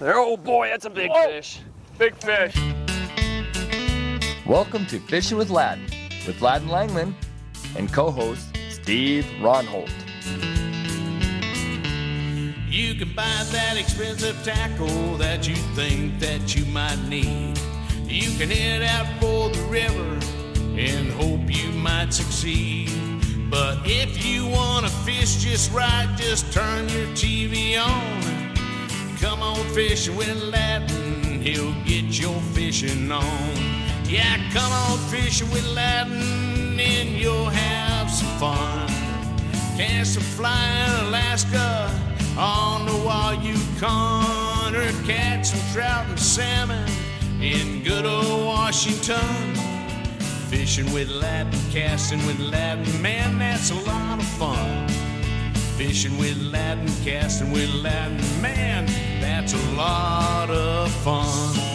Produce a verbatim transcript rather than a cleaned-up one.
There, oh boy, that's a big Whoa. fish. Big fish. Welcome to Fishing with Ladin, with Ladin Langman and co-host Steve Ronholt. You can buy that expensive tackle that you think that you might need. You can head out for the river and hope you might succeed. But if you want to fish just right, just turn your T V on. Come on fishing with Ladin, he'll get your fishing on. Yeah, come on fishing with Ladin, and you'll have some fun. Cast a fly in Alaska on the wild Yukon, or catch some trout and salmon in good old Washington. Fishing with Ladin, casting with Ladin, man, that's a lot of fun. Fishing with Ladin, casting with Ladin, man, that's a lot of fun.